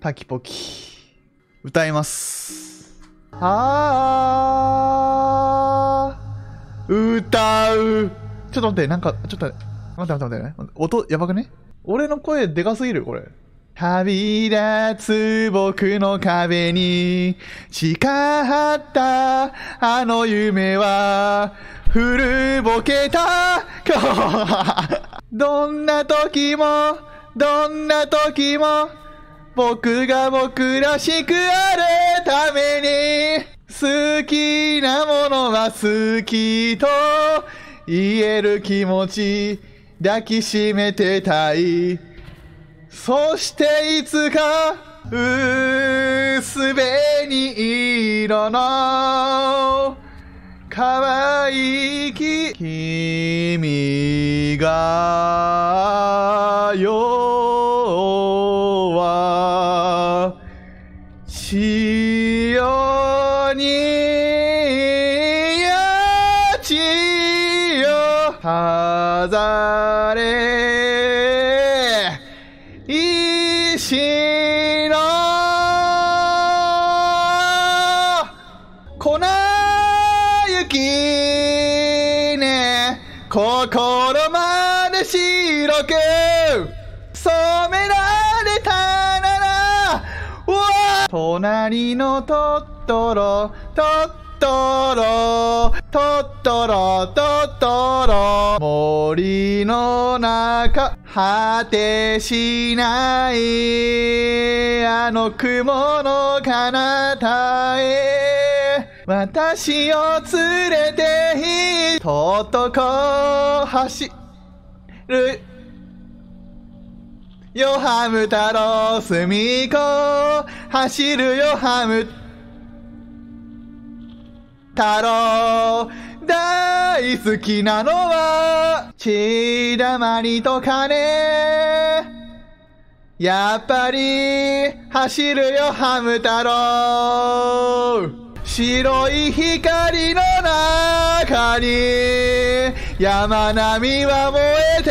タキポキ歌います。あー歌う。ちょっと待って、なんかちょっと待って、音やばくね？俺の声でかすぎるこれ。旅立つ僕の壁に誓ったあの夢は古ぼけたどんな時もどんな時も僕が僕らしくあるために好きなものは好きと言える気持ち抱きしめてたい。そしていつか薄紅色の可愛い君が夜は潮に落ちよ飾れしの粉雪ね心まで白く染められたなら隣のトトロトトロトトロトトロ森の中果てしないあの雲の彼方へ私を連れてとっとこ走るよハム太郎隅っこ走るよハム太郎大好きなのは血だまりと金やっぱり走るよハム太郎白い光の中に山並みは燃え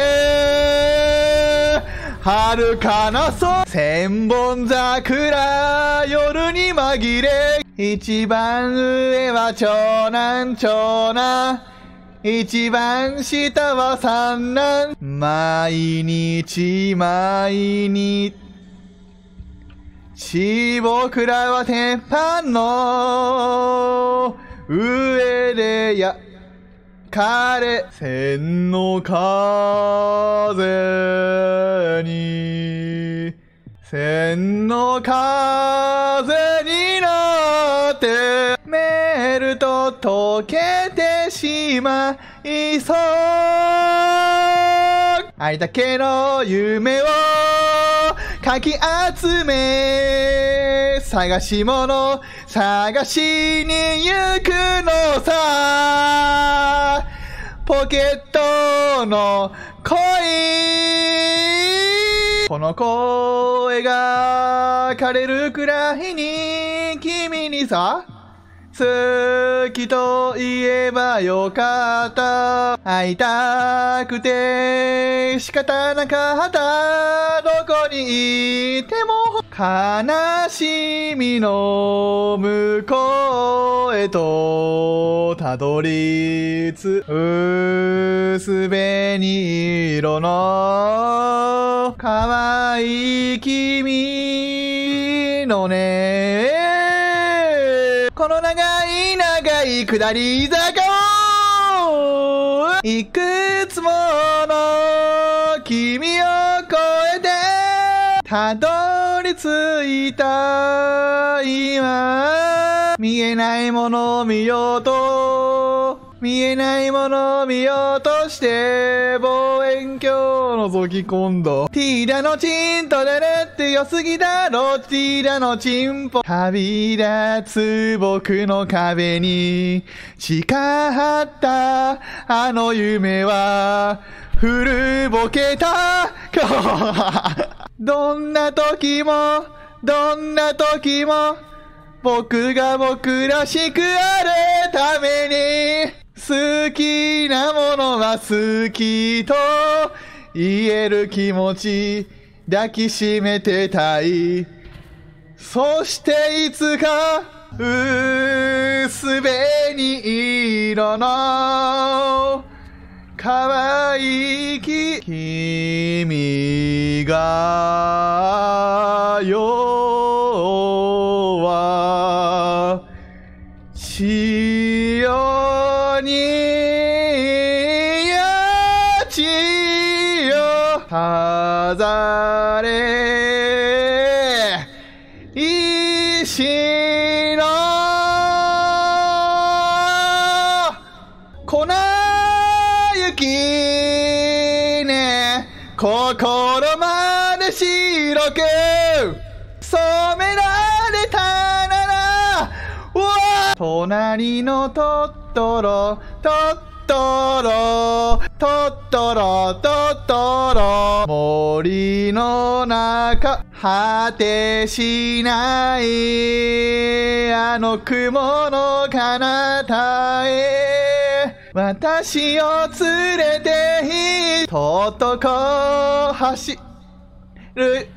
て遥かな空千本桜夜に紛れ一番上は長男長男一番下は三男毎日毎日僕らは鉄板の上で焼かれ千の風に千の風になってメールと溶けてしまいそうあれだけの夢をかき集め探し物探しに行くのさポケットの恋この声が枯れるくらいに君にさ好きと言えばよかった会いたくて仕方なかったどこにいても悲しみの向こうへとたどりつ薄紅色の可愛い君のねこの長い長い下り坂をいくつもの君を越えてたどり着いた今見えないものを見ようと見えないものを見ようとして望遠鏡を覗き込んだティーダのチンとだれって良すぎだろティーダのチンポ旅立つ僕の壁に誓ったあの夢は古ぼけたどんな時もどんな時も僕が僕らしくあるために好きなものは好きと言える気持ち抱きしめてたい。そしていつか薄紅色の可愛き君が夜は潮にやちを飾れ石の粉雪ね心まで白く染められたなら隣のトットロトットロトットロトットロ森の中果てしないあの雲の彼方へ私を連れてとっとこ走る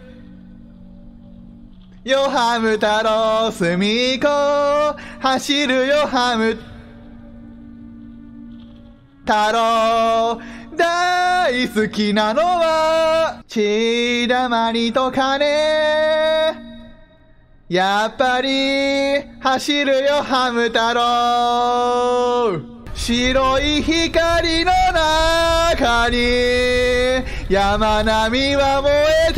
よハム太郎隅っこ走るよハム太郎大好きなのは血だまりと金やっぱり走るよハム太郎白い光の中に山並みは燃え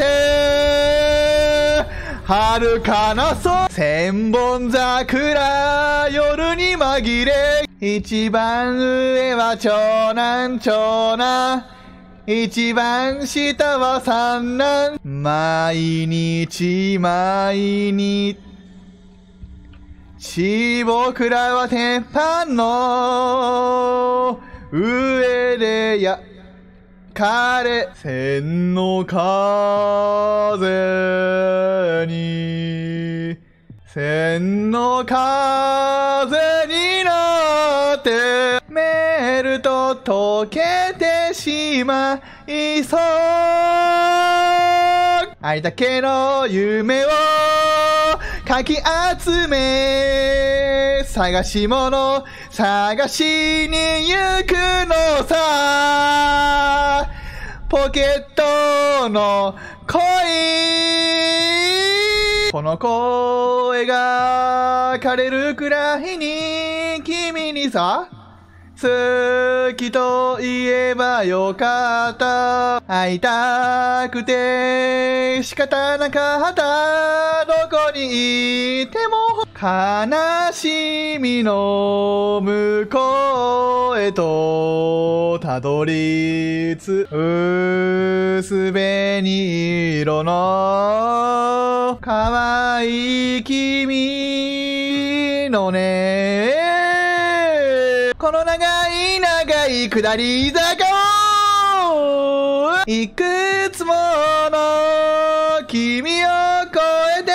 て遥かな空千本桜夜に紛れ一番上は長男長男一番下は三男毎日毎日僕らは鉄板の上で千の風に千の風になってメールと溶けてしまいそうあれだけの夢をかき集め探し物探しに行くのさポケットの恋この声が枯れるくらいに君にさ好きと言えばよかった会いたくて仕方なかったどこにいても悲しみの向こうへとたどりつ薄紅色の可愛い君のねこの長い長い下り坂をいくつもの君を越えて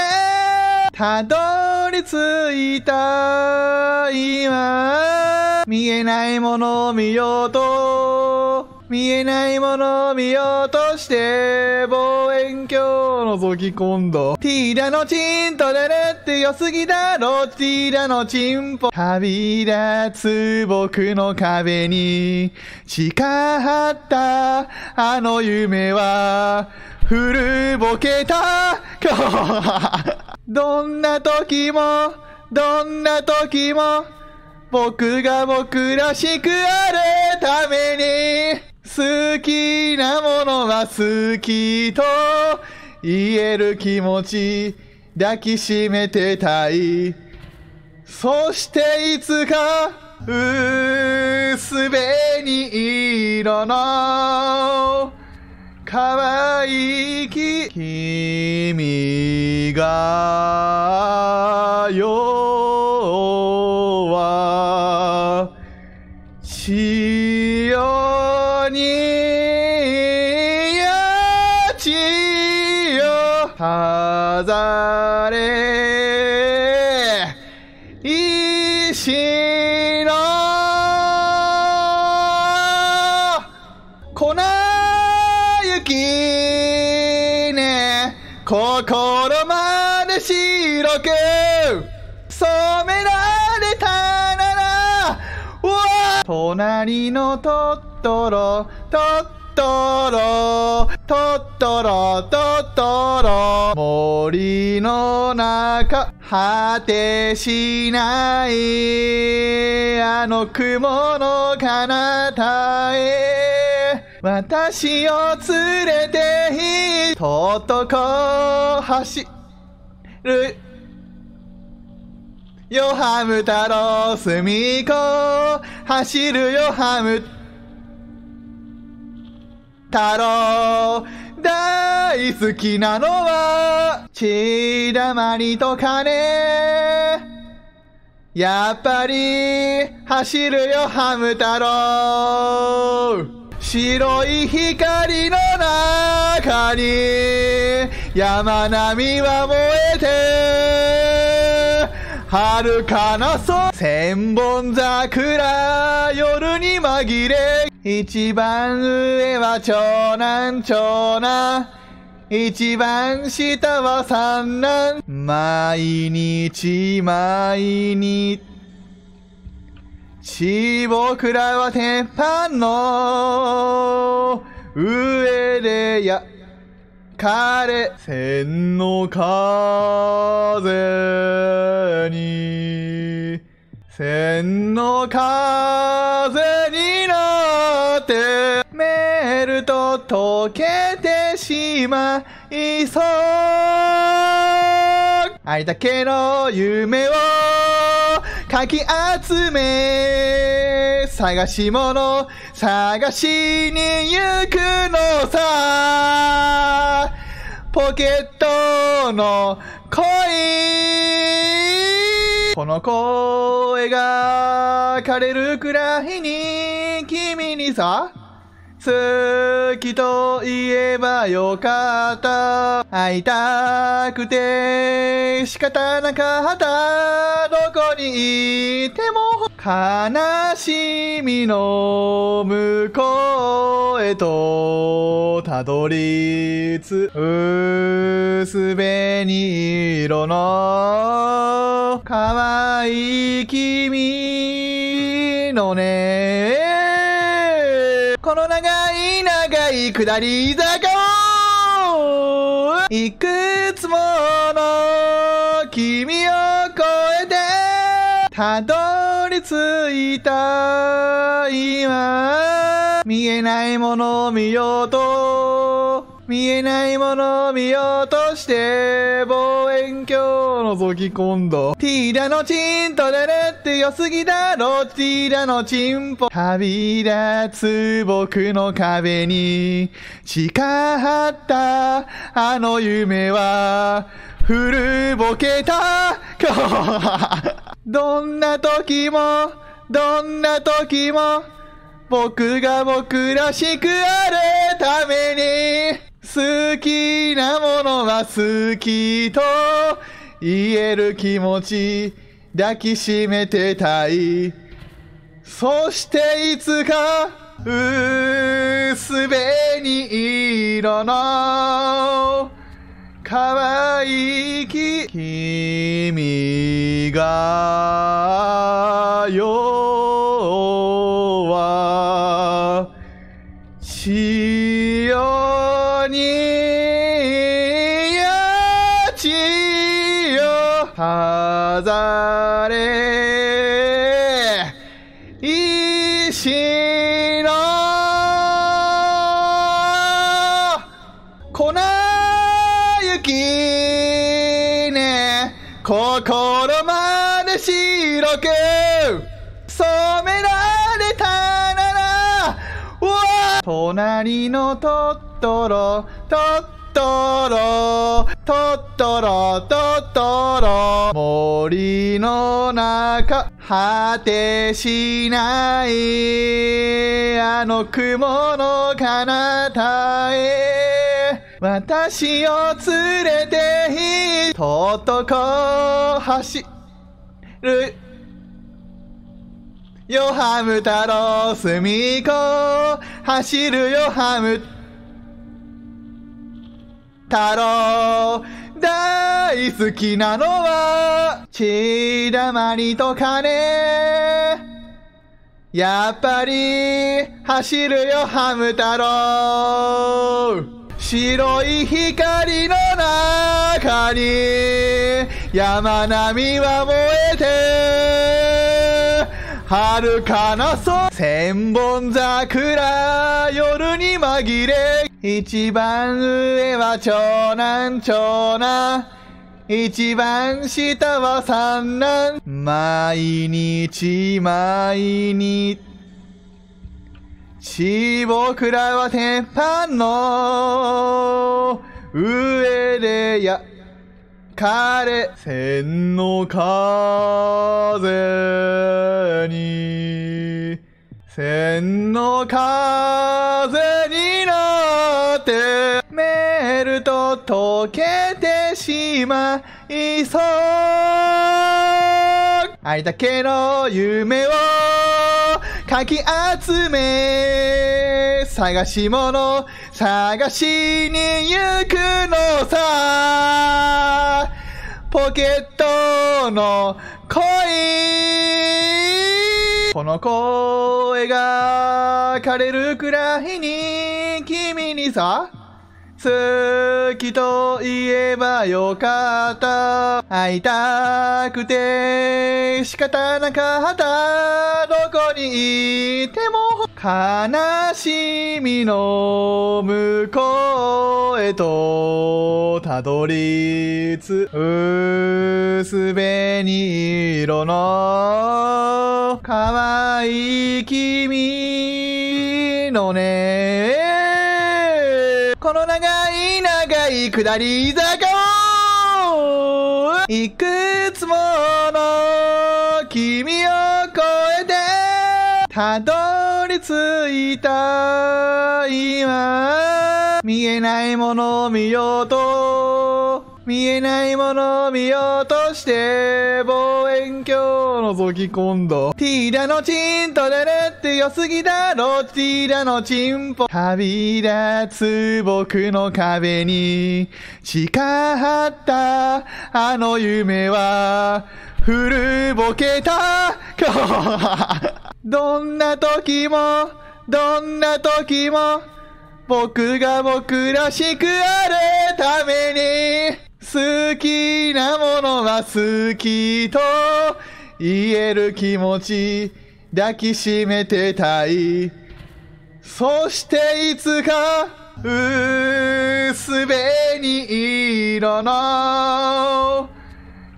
たどり着いた今見えないものを見ようと見えないものを見ようとして望遠鏡を覗き込んだティーダのチンとだれって良すぎだろティーダのチンポ旅立つ僕の壁に誓ったあの夢は古ぼけたどんな時もどんな時も僕が僕らしくあるために好きなものは好きと言える気持ち抱きしめてたいそしていつか薄紅色の可愛い君が夜は潮にやちを飾れ石の粉雪ね心まで白くく染められたなら、うわー、隣のトトロトトロトトロトトロ、森の中果てしないあの雲の彼方へ私を連れてとっとこ走るよハム太郎すみこ走るよハム太郎大好きなのは血だまりと金やっぱり走るよハム太郎白い光の中に山並みは燃えて遥かな空千本桜夜に紛れ一番上は長男長男一番下は三男毎日毎日僕らは鉄板の上で千の風に千の風になってメールと溶けてしまいそうあれだけの夢をかき集め探し物探しに行くのさポケットの恋この声が枯れるくらいに君にさ好きと言えばよかった会いたくて仕方なかったどこにいても悲しみの向こうへとたどりつ薄紅色の可愛い君のねこの長い長い下り坂をいくつもの君を越えてたどり着いた今見えないものを見ようと見えないものを見ようとして望遠鏡を覗き込んだティーラのチンとだれって良すぎだろティーラのチンポ旅立つ僕の壁に誓ったあの夢は古ぼけたどんな時もどんな時も僕が僕らしくあるために好きなものは好きと言える気持ち抱きしめてたいそしていつか薄紅色の可愛い君が夜は潮にやちを飾れ石の粉雪ね心まで白く染められたならうわ隣のトトロトトロトトロトトロ森の中果てしないあの雲の彼方へ私を連れてとっとこ走るよハム太郎すみこ走るよハム太郎大好きなのはひだまりと金、やっぱり走るよハム太郎。白い光の中に山並みは燃えて、遥かな空、千本桜、夜に紛れ、一番上は長男長男、一番下は三男、毎日毎日、僕らは鉄板の上で枯れ、千の風に、千の風になって、メールと溶けてしまいそう。あれだけの夢をかき集め、探し物探しに行くのさ。ポケットの恋、この声が枯れるくらいに君にさ、好きと言えばよかった。会いたくて仕方なかった。どこにいても悲しみの向こうへとたどり着く。薄紅色の可愛い君のね、この長い長い下り坂を、いくつもの君を越えて、たどり着いた今、見えないものを見ようと、見えないものを見ようとして、望遠鏡を覗き込んだ。ティーダのチンとれるって良すぎだろ、ティーダのチンポ。旅立つ僕の壁に誓ったあの夢は、古ぼけた。どんな時も、どんな時も、僕が僕らしくあるために、好きなものは好きと言える気持ち抱きしめてたい。そしていつか薄紅色の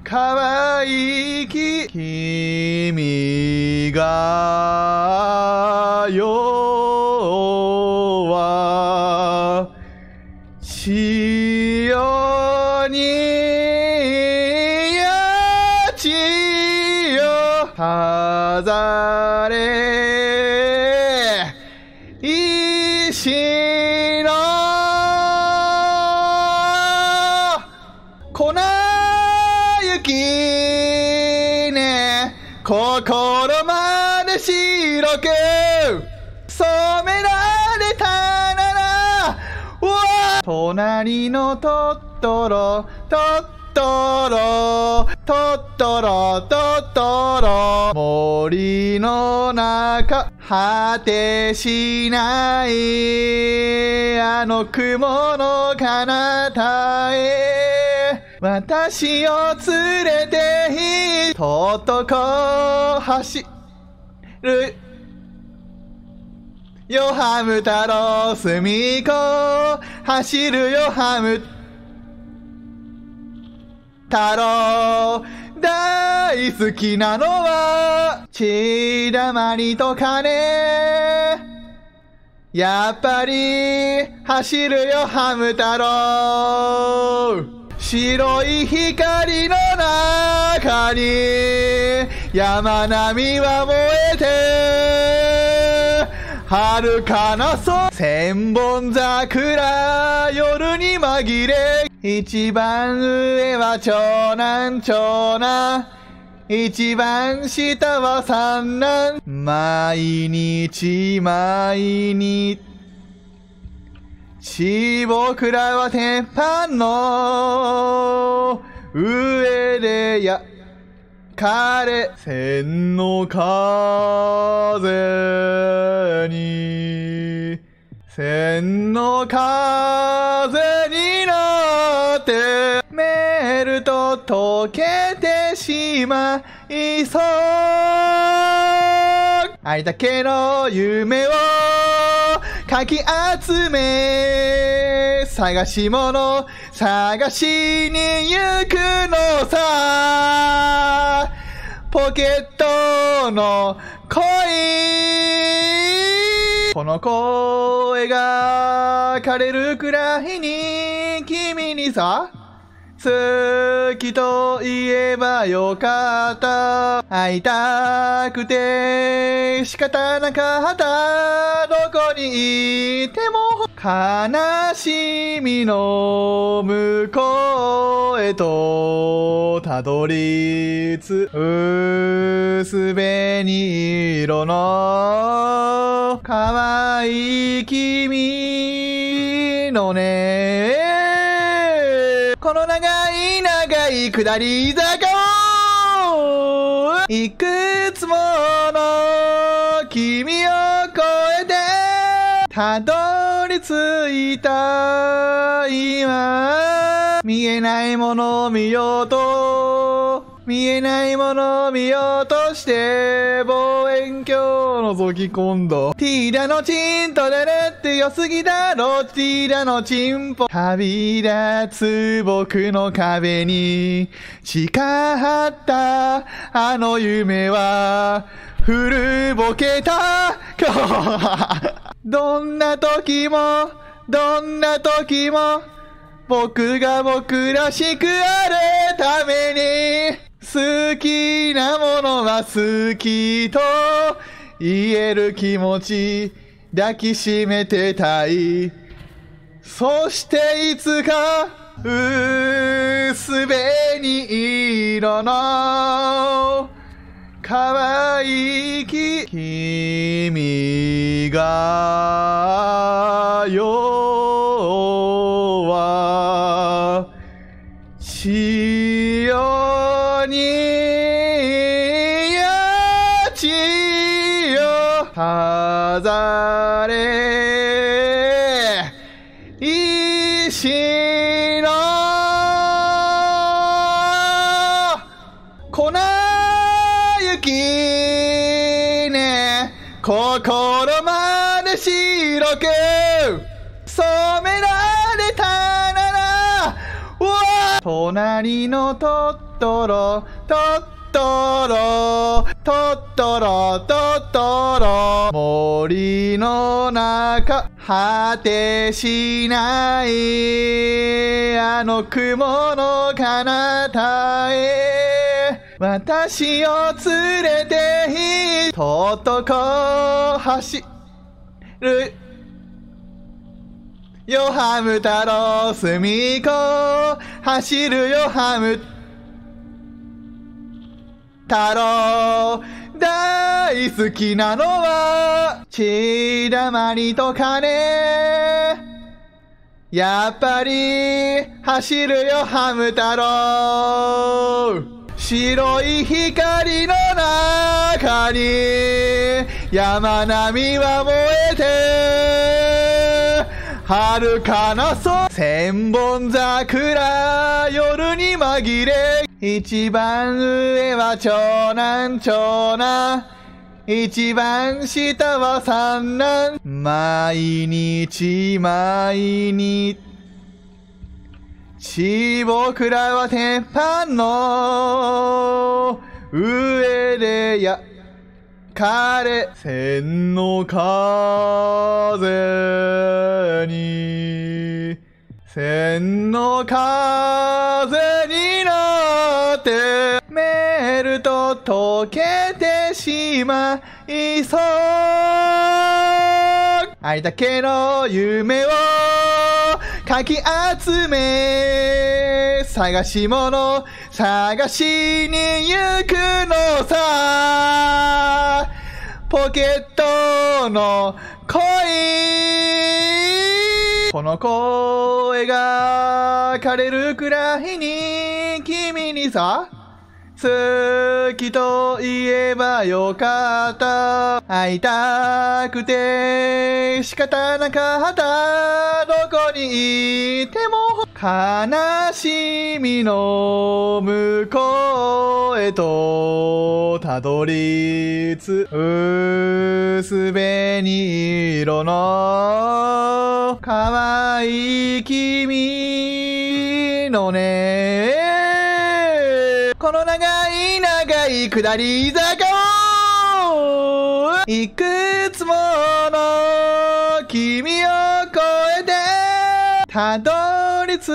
可愛い君が夜は飾れ石の粉雪ね、心まで白く染められたなら、隣のトットロトットロトットロトットロ、森の中、果てしないあの雲の彼方へ、私を連れてとっとこ走るよハム太郎、隅っこ走るよハム太郎、大好きなのは血だまりと金、やっぱり走るよハム太郎。白い光の中に山並みは燃えて、遥かな空、千本桜、夜に紛れ、一番上は長男長男、一番下は三男、毎日毎日、僕らは鉄板の上でれ千の風に千の風になってメールと溶けてしまいそう、愛だけの夢をかき集め探し物探しに行くのさ、ポケットの恋、この声が枯れるくらいに君にさ、好きと言えばよかった、会いたくて仕方なかった、どこにいても悲しみの向こうへとたどり着く、薄紅色の可愛い君のね、この長い長い下り坂をいくつもの君を越えてたどり着いた今、見えないものを見ようと見えないものを見ようとして望遠鏡を覗き込んだ、ティーラのチンとレレって良すぎだろ、ティーラのチンポ旅立つ僕の壁に誓ったあの夢は古ぼけたどんな時もどんな時も僕が僕らしくあるために、好きなものは好きと言える気持ち抱きしめてたい、そしていつか薄紅色の可愛い君が夜は飾れ石の粉雪ね、心まで白く染められたなら、隣のトトロトトロトトロトトロ、森の中果てしないあの雲の彼方へ、私を連れてとっとこ走るよハム太郎、隅っこ走るよハム太郎、大好きなのは血だまりと金、やっぱり走るよハム太郎、白い光の中に山並みは燃えて遥かな空、千本桜夜に紛れ、一番上は長男長男、一番下は三男、毎日毎日僕らは鉄板の上で焼かれ、千の風に千の風になってメールと溶けてしまいそう、愛だけの夢をかき集め探し物探しに行くのさ、ポケットの恋、この声が枯れるくらいに君にさ、好きと言えばよかった。会いたくて仕方なかった。どこにいても悲しみの向こうへとたどりつくすべに色の可愛い君のねこの長い下り坂をいくつもの君を越えてたどり着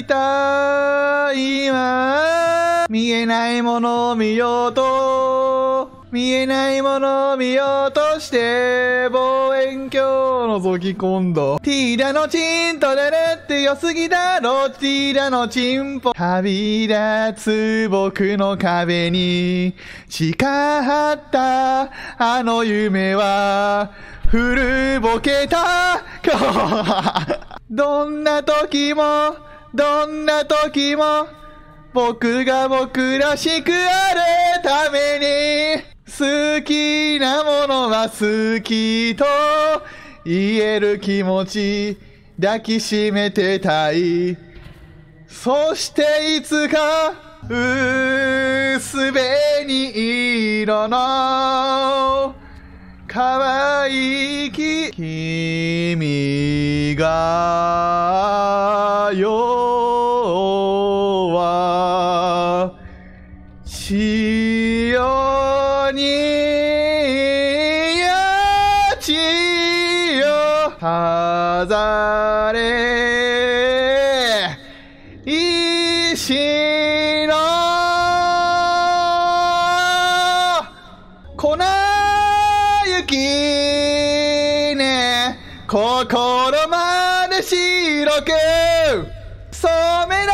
いた今見えないものを見ようと見えないものを見ようとして望遠鏡を覗き込んだティーダのチンとレレって良すぎだろティーダのチンポ旅立つ僕の壁に誓ったあの夢は古ぼけたどんな時も僕が僕らしくあるために好きなものは好きと言える気持ち抱きしめてたいそしていつか薄紅色の可愛い君が夜は飾れ石の粉雪ね心まで白く染めら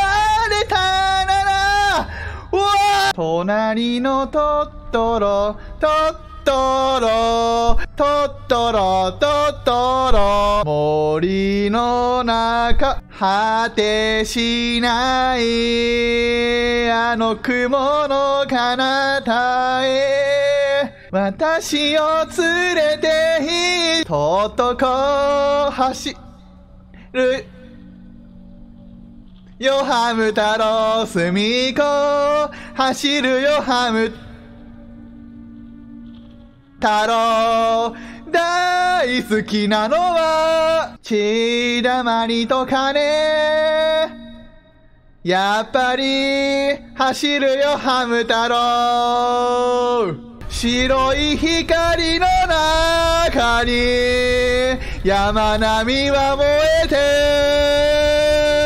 れたなら隣のトットロ森の中果てしないあの雲の彼方へ私を連れてとっとこ走るよハム太郎隅っこ走るよハム太郎大好きなのは血だまりと金やっぱり走るよハム太郎白い光の中に山並みは燃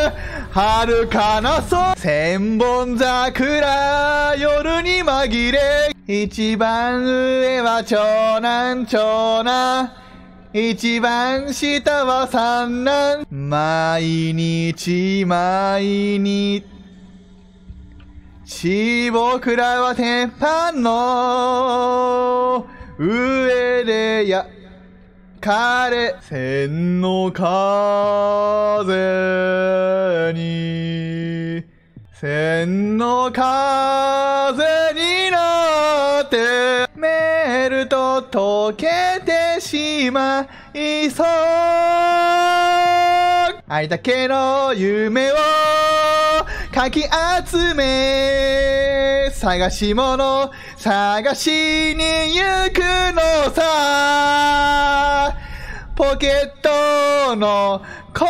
えて遥かな空千本桜夜に紛れ一番上は長男一番下は三男毎日僕らは鉄板の上で焼かれ千の風になってメールと溶けてしまいそうあれだけの夢をかき集め探しに行くのさポケットの恋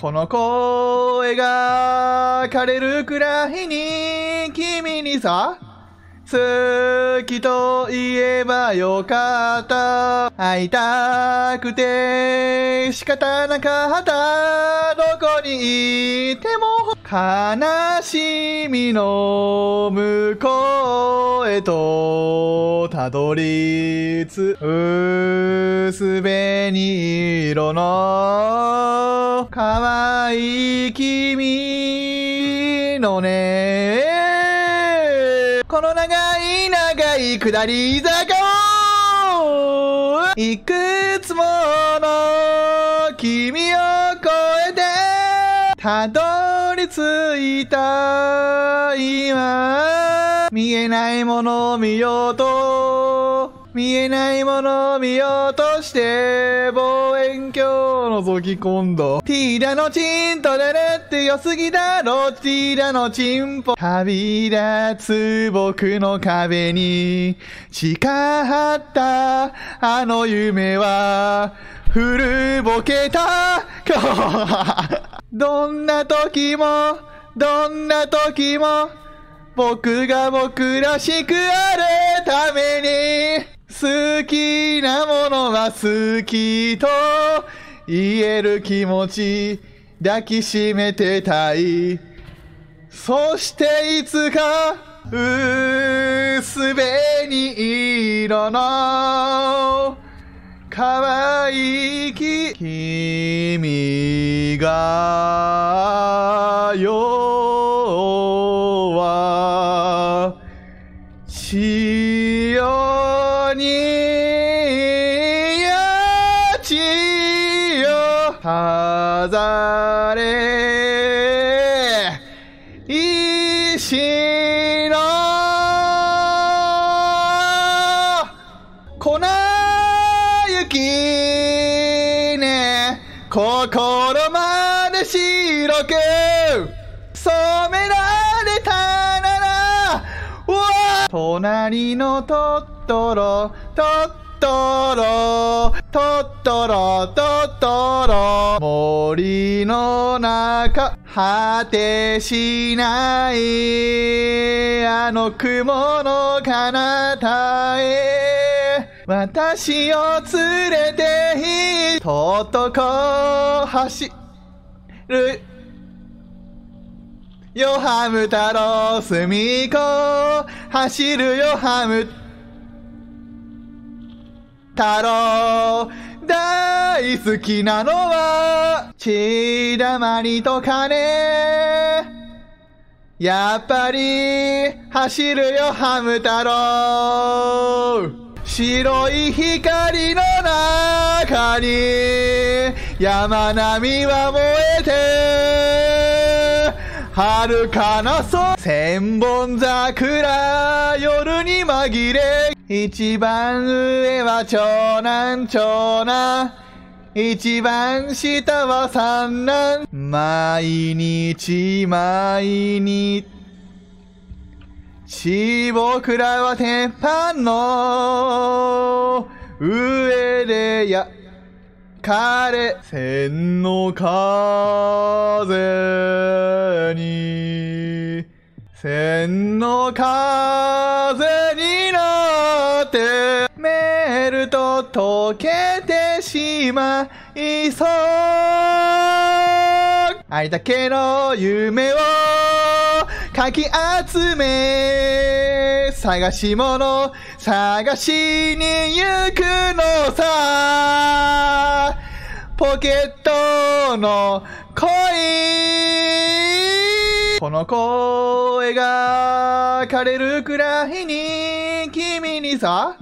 この声が枯れるくらいに君にさ好きと言えばよかった会いたくて仕方なかったどこにいても悲しみの向こうへとたどり着くすべに色の可愛い君のねこの長い下り坂をいくつもの君を越えてたどり着いたは今、見えないものを見ようと、見えないものを見ようとして、望遠鏡を覗き込んだ。ティーラのチンとレレって良すぎだろ、ティーラのチンポ。旅立つ僕の壁に誓ったあの夢は、古ぼけた。どんな時も、どんな時も、僕が僕らしくあるために、好きなものは好きと言える気持ち抱きしめてたい。そしていつか薄紅色の可愛い君が夜は潮に落ちよ飾れ石の粉雪ね心まで白く染められたなら隣のトットロトットロトットロトットロ森の中果てしないあの雲の彼方へ私を連れてとっとこ走るよハム太郎すみこ走るよハム太郎大好きなのは血だまりと金やっぱり走るよハム太郎白い光の中に山並みは燃えて遥かな空千本桜夜に紛れ一番上は長男長男一番下は三男毎日毎日僕らは鉄板の上で千の風に千の風になってメールと溶けてしまいそうあれだけの夢をかき集め探し物探しに行くのさポケットの恋この声が枯れるくらいに君にさ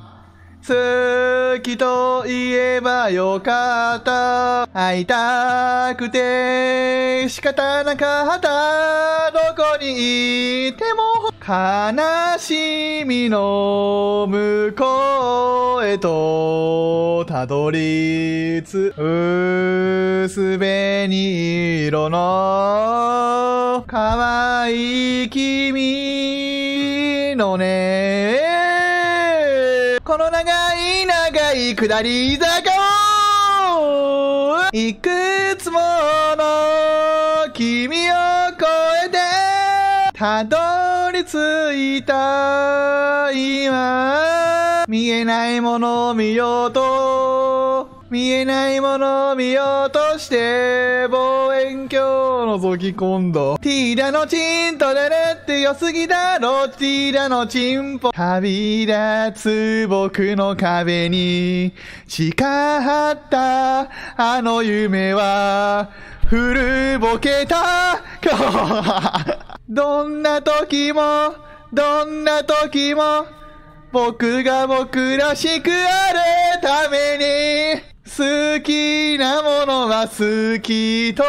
好きと言えばよかった会いたくて仕方なかったどこにいても悲しみの向こうへとたどりつ薄紅色の可愛い君のねこの長い長い下り坂をいくつもの君を越えてたどり着いた今見えないものを見ようと見えないものを見ようとして望遠鏡を覗き込んだティーラのチンとレレって良すぎだろティーラのチンポ旅立つ僕の壁に誓ったあの夢は古ぼけたどんな時もどんな時も僕が僕らしくあるために好きなものは好きと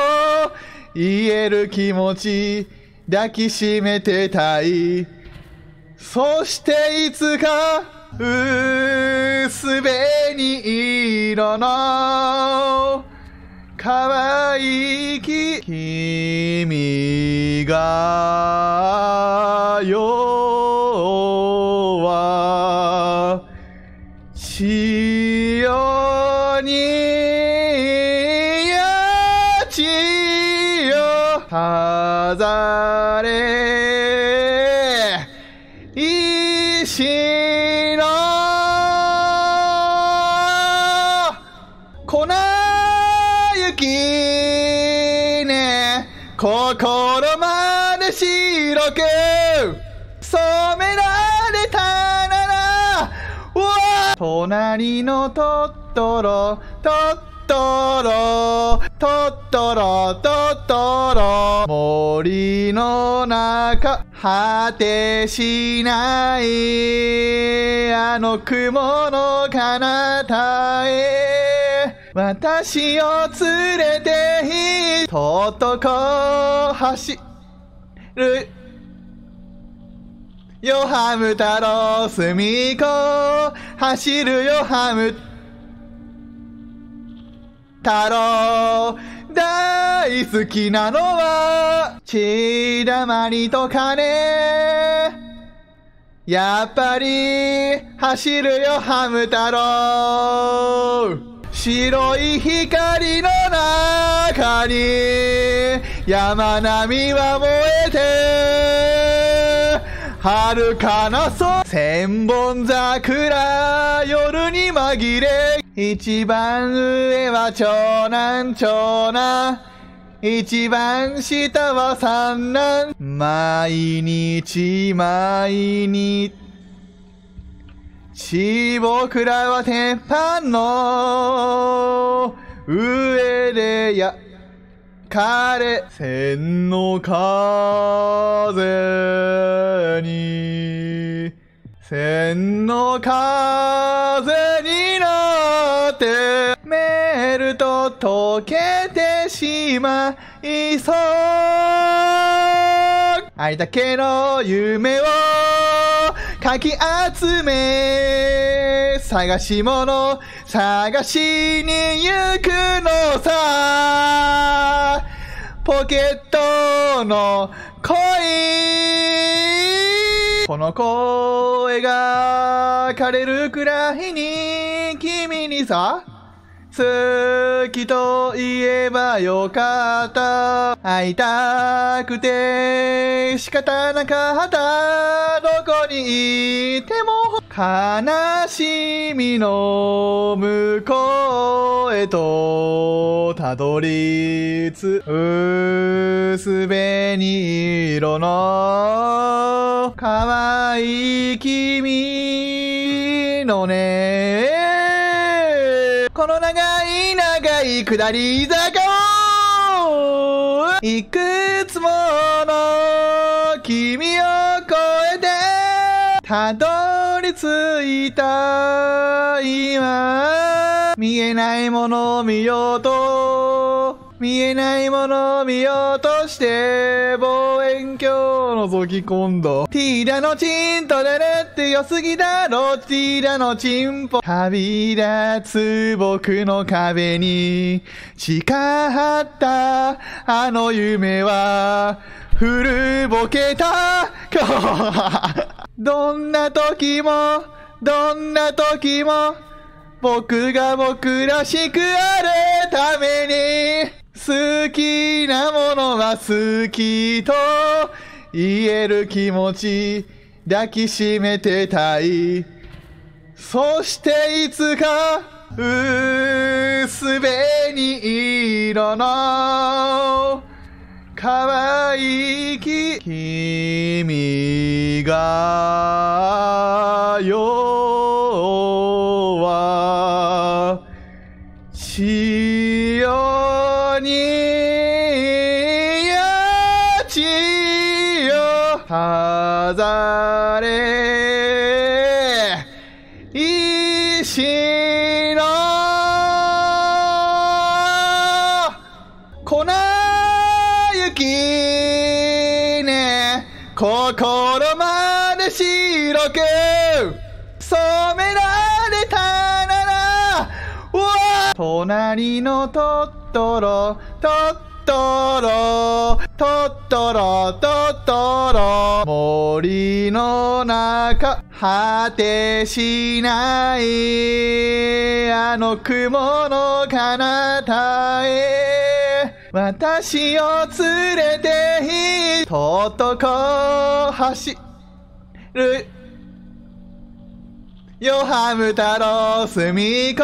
言える気持ち抱きしめてたい。そしていつか薄紅色の可愛い君が夜は潮に落ちよ飾れ石の粉雪ね心まで白く染められたなら隣のトトロトトロトトロトトロ森の中果てしないあの雲の彼方へ私を連れてとっとこ走るよハム太郎隅っこ走るよハム太郎大好きなのは血だまりと金やっぱり走るよハム太郎白い光の中に山並みは燃えて遥かな空千本桜夜に紛れ一番上は長男長男一番下は三男毎日毎日僕らは鉄板の上で千の風に千の風になってメールと溶けてしまいそうあれだけの夢をかき集め探し物探しに行くのさポケットの恋この声が枯れるくらいに君にさ好きと言えばよかった会いたくて仕方なかったどこにいても悲しみの向こうへとたどり着く薄紅色の可愛い君のねこの長い長い下り坂をいくつもの君を越えてたどり着いた今見えないものを見ようと見えないものを見ようとして望遠鏡を覗き込んだティーダのチンとだれって良すぎだろティーダのチンポ旅立つ僕の壁に誓ったあの夢は古ぼけたどんな時もどんな時も僕が僕らしくあるために好きなものは好きと言える気持ち抱きしめてたいそしていつか薄紅色の可愛い君が夜は潮に落ちよ飾れ石の粉雪ね心まで白く染められたなら、うわ、隣のトットロ、トットロ、トットロ、トットロ、森の中、果てしない、あの雲の彼方へ、私を連れてとうとこ走るよハム太郎隅っこ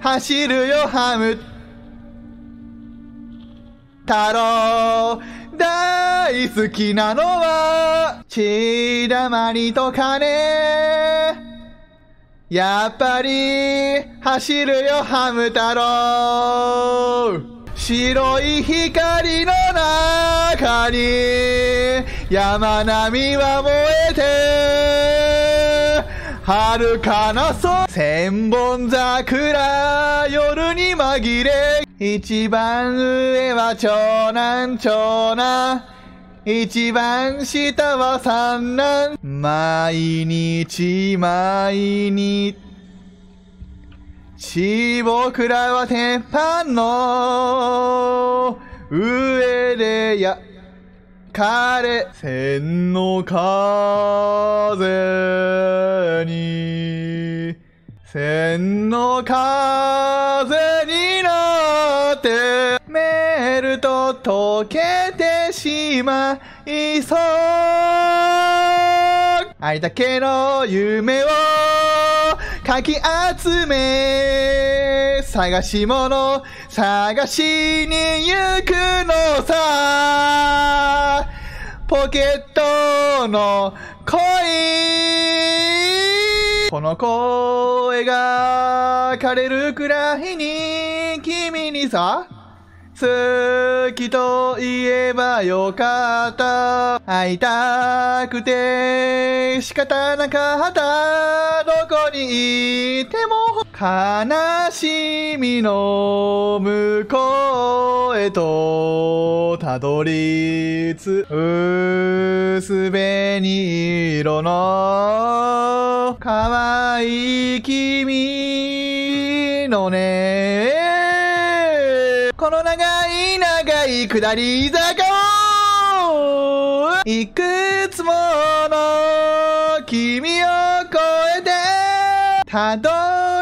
走るよハム太郎大好きなのは血だまりと金やっぱり走るよハム太郎白い光の中に山並みは燃えて遥かな空千本桜夜に紛れ一番上は長男長男一番下は三男毎日毎日僕らは鉄板の上で焼かれ千の風に千の風になってメールと溶けてしまいそうあれだけの夢をかき集め探し物探しに行くのさポケットの恋この声が枯れるくらいに君にさ好きと言えばよかった会いたくて仕方なかったどこにいても悲しみの向こうへとたどり着くすべに色の可愛い君のねこの長い長い下り坂をいくつもの君を越えてたど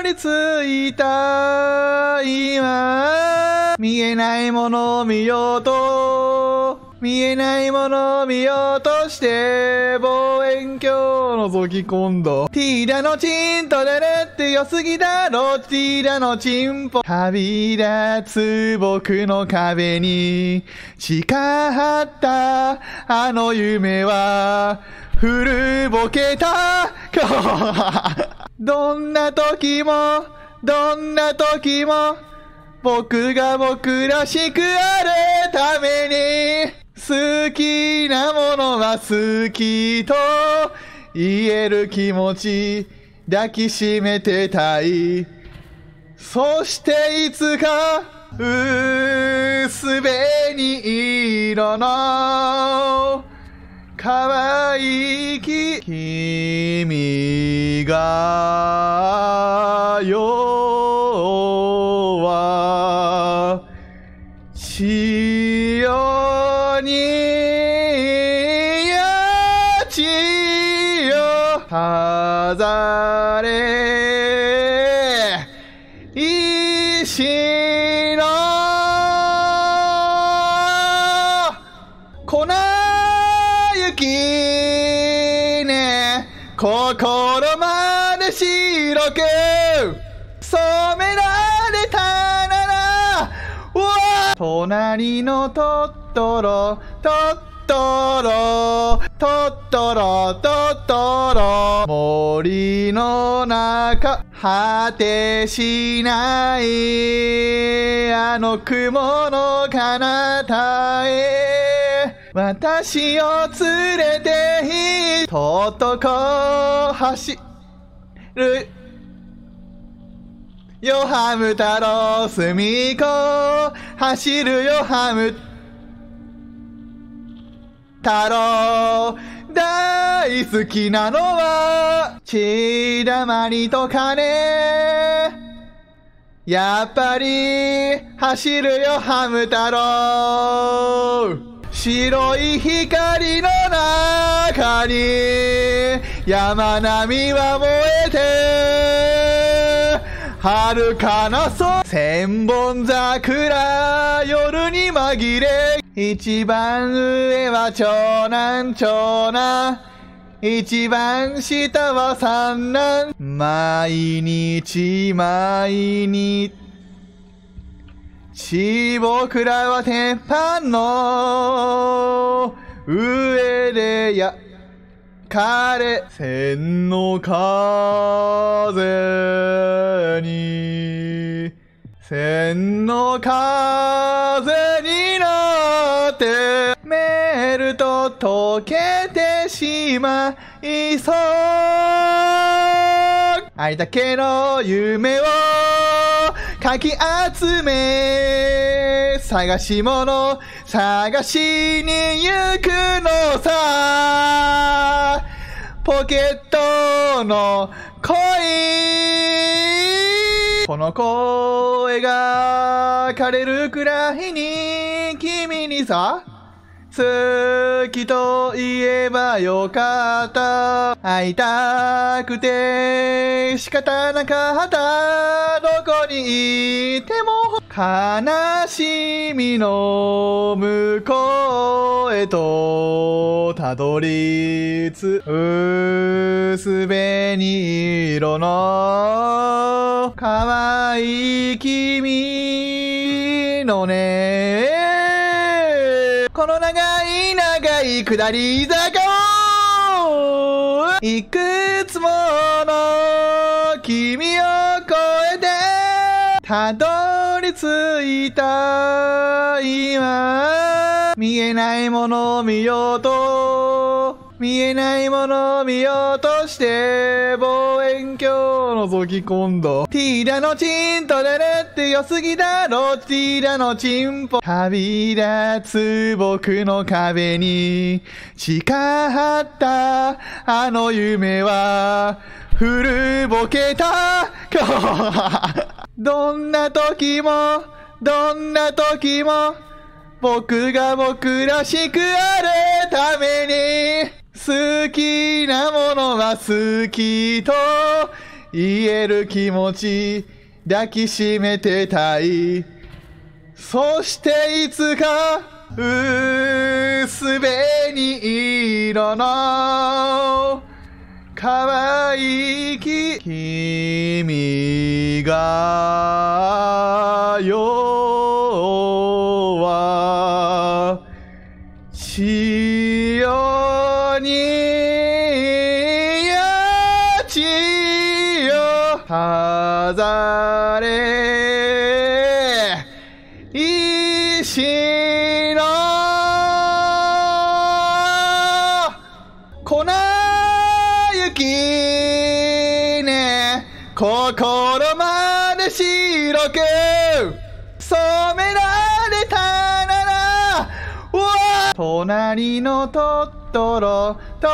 り着いた今見えないものを見ようと見えないものを見ようとして望遠鏡を覗き込んだティーダのチンとれるって良すぎだろティーダのチンポ旅立つ僕の壁に誓ったあの夢は古ぼけたどんな時もどんな時も僕が僕らしくあるために好きなものは好きと言える気持ち抱きしめてたいそしていつか薄紅色の可愛い君が夜は潮にやちを飾れ石の粉雪ね心まで白く染められたならうわ隣のトットロトットロトットロトットロ森の中果てしないあの雲の彼方へ私を連れてとうとこ走るよハム太郎隅っこ走るよハム太郎、大好きなのは血だまりと金。やっぱり走るよハム太郎。白い光の中に山並みは燃えて、遥かな空、千本桜、夜に紛れ、一番上は長男長男、一番下は三男。毎日毎日、僕らは鉄板の上で枯れ、千の風に、千の風になってメールと溶けてしまいそう。ありだけの夢をかき集め、探し物探しに行くのさ。ポケットの恋、この声が枯れるくらいに君にさ、好きと言えばよかった。会いたくて仕方なかった。どこにいても悲しみの向こうへとたどりつ、薄紅色の可愛い君のね、この長い長い下り坂をいくつもの君を越えてたどり着いた今。見えないものを見ようと、見えないものを見ようとして望遠鏡を覗き込んだ。ティーダのチンとレレって良すぎだろ、ティーダのチンポ。旅立つ僕の壁に誓ったあの夢は古ぼけたどんな時もどんな時も僕が僕らしくあるために、好きなものは好きと言える気持ち抱きしめてたい。そしていつか薄紅色の可愛い君が夜は潮にやちを飾れ、石の粉雪ね、心まで白く染められたなら、隣のトトロト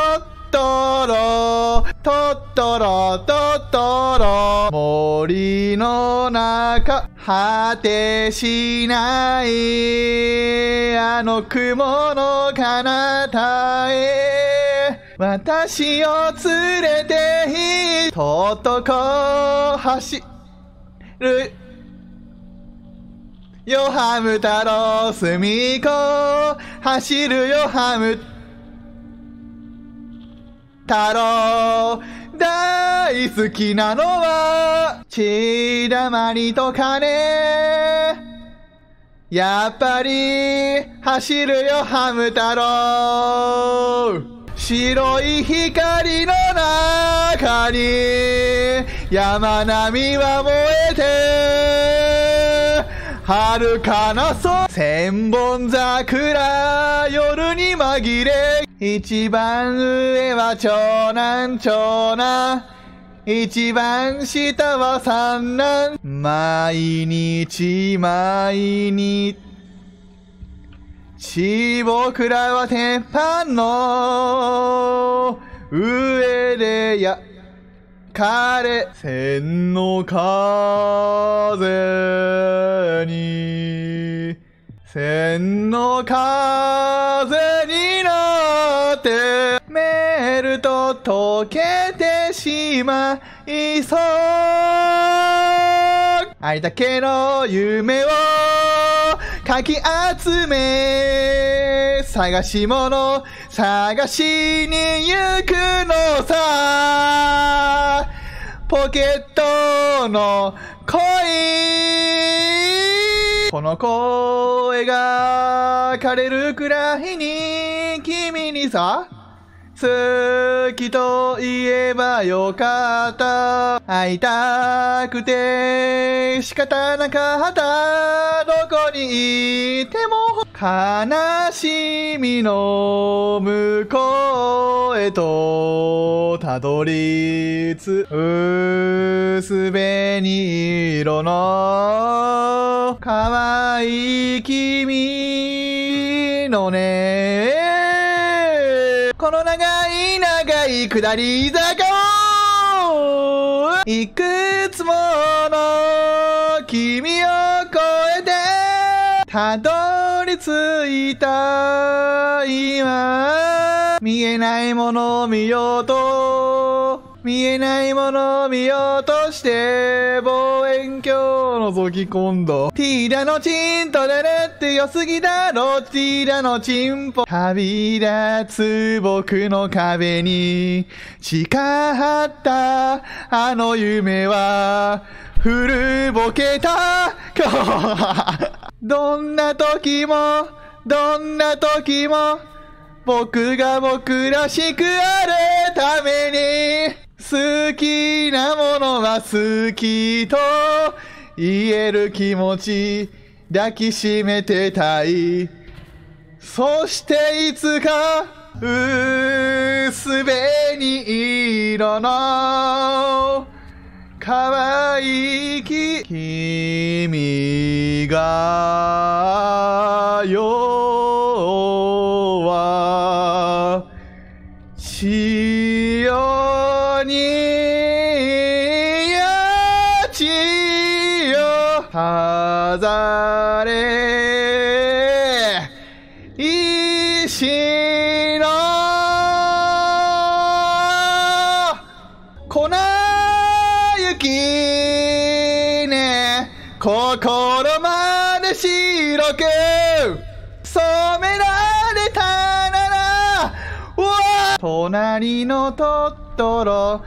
トロトトロトトロ、森の中果てしないあの雲の彼方へ私を連れてとっとこ走るよハム太郎、隅っこ走るよハム太郎、大好きなのは血だまりと金。やっぱり走るよハム太郎。白い光の中に山並みは燃えて、遥かな空、千本桜、夜に紛れ、一番上は長男長男、一番下は三男。毎日毎日、僕らは天板の上で枯れ千の風になってメールと溶けてしまいそう、あれだけの夢をかき集め探し物探しに行くのさ、ポケットの恋、この声が枯れるくらいに君にさ好きと言えばよかった、会いたくて仕方なかった、どこにいても悲しみの向こうへとたどりつうすべに色の可愛い君のね、この長い下り坂をいくつもの君を越えてたどり着いた今、見えないものを見ようとして望遠鏡覗き込んだ、ティーダのチンとレレって良すぎだろ、ティーダのチンポ旅立つ僕の壁に誓ったあの夢は古ぼけたどんな時も僕が僕らしくあるために好きなものは好きと言える気持ち抱きしめてたい、そしていつか薄紅色の可愛い君がよは飾れ石の粉雪ね、心まで白く染められたなら、隣のトトロ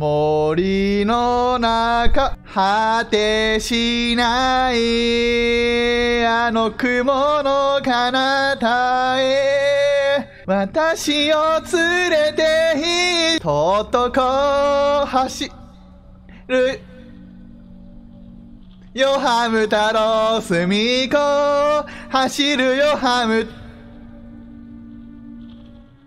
森の中果てしないあの雲の彼方へ私を連れてとっとこ走るよハム太郎隅っこ走るよハム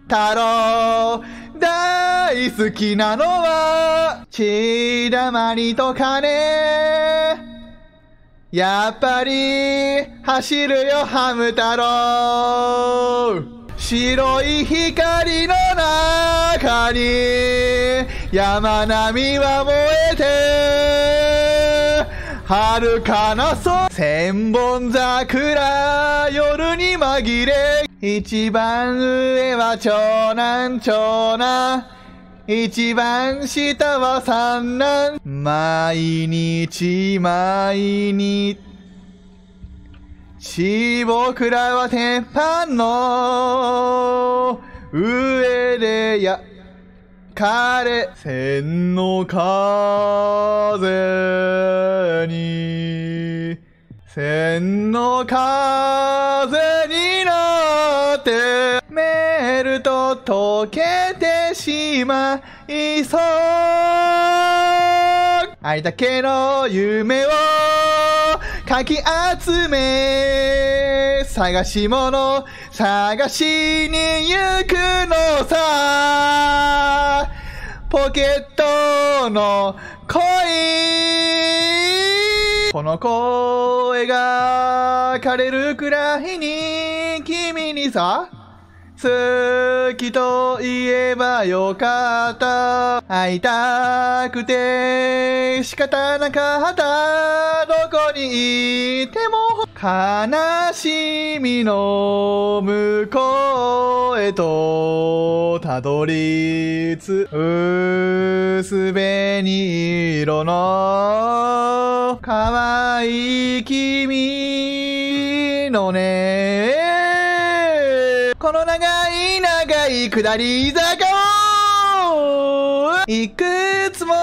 太郎大好きなのは血だまりと金、やっぱり走るよハム太郎、白い光の中に山並みは燃えて遥かな空、千本桜夜に紛れ、一番上は長男長男、一番下は三男、毎日僕らは天板の上で枯れ千の風になってメールと溶けてしまいそう、あれだけの夢をかき集め探し物探しに行くのさ、ポケットの恋、この声が枯れるくらいに君にさ、好きと言えばよかった。会いたくて仕方なかった。どこにいても悲しみの向こうへとたどりつうすべに色の可愛い君のねこの長い下り坂をいくつも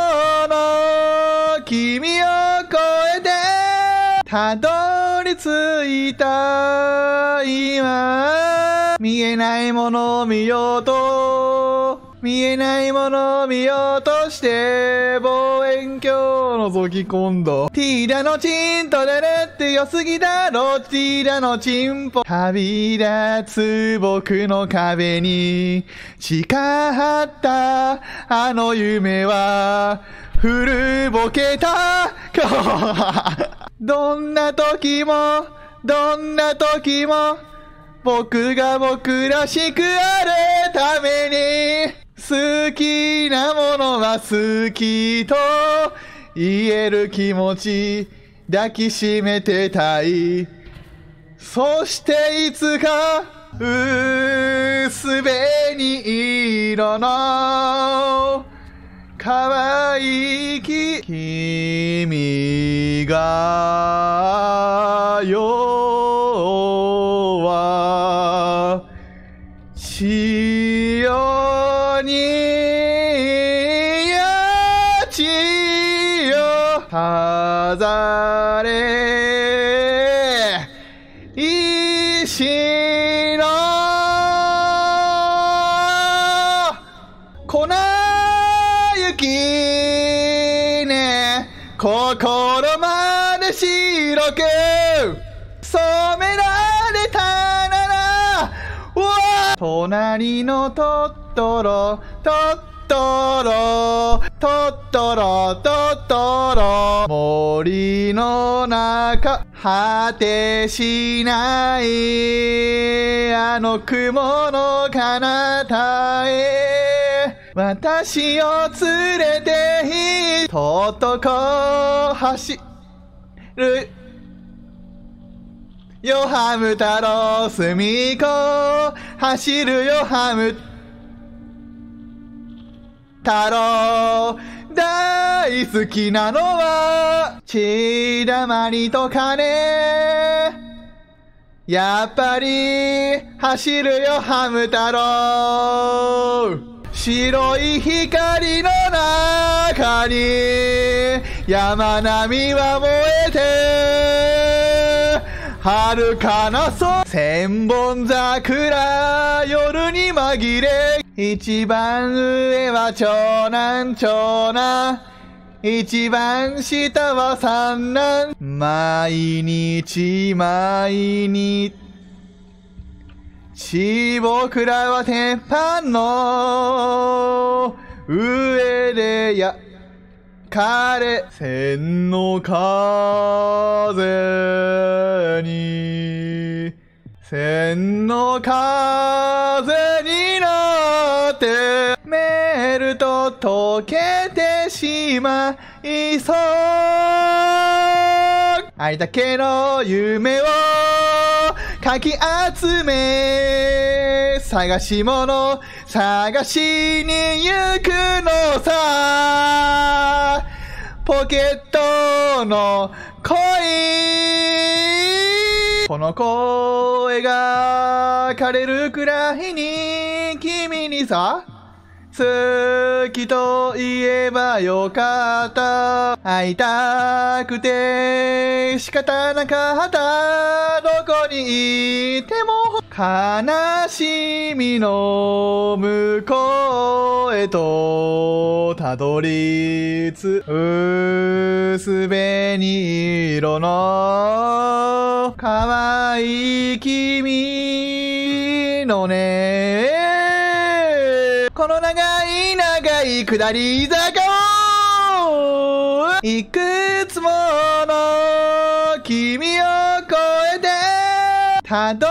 の君を越えてたどり着いた今見えないものを見ようと見えないものを見ようとして望遠鏡を覗き込んだティーラのチンとレレって良すぎだろティーラのチンポ旅立つ僕の壁に誓ったあの夢は古ぼけたどんな時も僕が僕らしくあるために好きなものは好きと言える気持ち抱きしめてたいそしていつか薄紅色の可愛い君が夜は潮に落ちを飾れ石の粉雪ね心まで白く染められたなら隣のトットロ森の中果てしないあの雲の彼方へ私を連れてとっとこ走るよハム太郎隅っこ走るよハム太郎大好きなのは血だまりと金やっぱり走るよハム太郎白い光の中に山並みは燃えて遥かな空千本桜夜に紛れ一番上は長男一番下は三男毎日僕らは鉄板の上で千の風になってメールと溶けてしまいそうあれだけの夢をかき集め探しに行くのさポケットの恋この声が枯れるくらいに君にさ好きと言えばよかった会いたくて仕方なかったどこにいても悲しみの向こうへとたどりつうすべに色の可愛い君のねこの長い下り坂をいくつもの君を超えてたど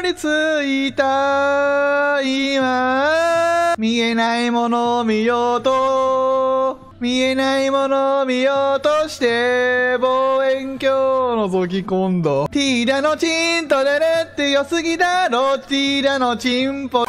り着いた今、見えないものを見ようと、見えないものを見ようとして望遠鏡を覗き込んだ。ティーラのチンとだるって良すぎだろ、ティーラのチンポ